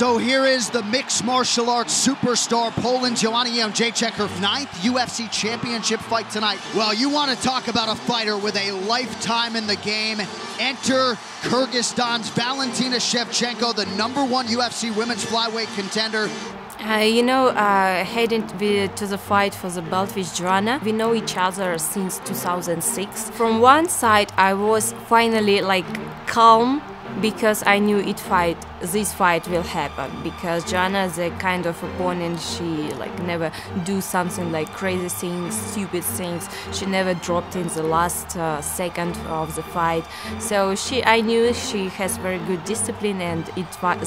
So here is the mixed martial arts superstar, Poland, Joanna Jedrzejczyk, her ninth UFC championship fight tonight. Well, you want to talk about a fighter with a lifetime in the game. Enter Kyrgyzstan's Valentina Shevchenko, the #1 UFC women's flyweight contender. Heading to the fight for the belt with Joanna, we know each other since 2006. From one side, I was finally like calm, because I knew this fight will happen, because Joanna is a kind of opponent. She like never do something like crazy things, stupid things. She never dropped in the last second of the fight. So I knew she has very good discipline, and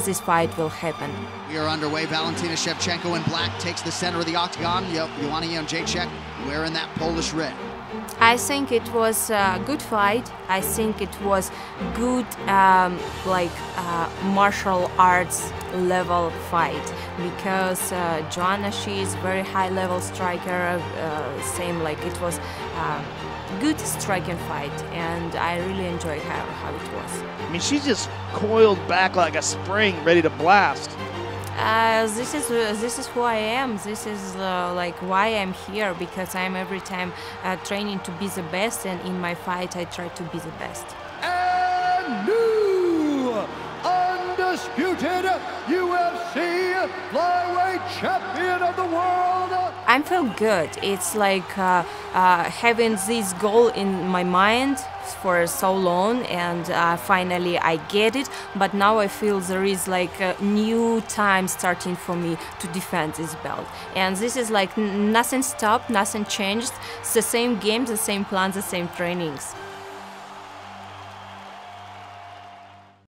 this fight will happen. We are underway. Valentina Shevchenko in black takes the center of the octagon. Joanna Jedrzejczyk wearing that Polish red. I think it was a good fight. I think it was good martial arts level fight, because Joanna, she is very high level striker, it was good striking fight, and I really enjoyed how it was. I mean, she just coiled back like a spring ready to blast. This is who I am. This is why I'm here, because I'm every time training to be the best, and in my fight I try to be the best. And new undisputed UFC flyweight champion of the world. I feel good. It's like having this goal in my mind for so long, and finally I get it. But now I feel there is like a new time starting for me to defend this belt. And this is like nothing stopped, nothing changed. It's the same game, the same plan, the same trainings.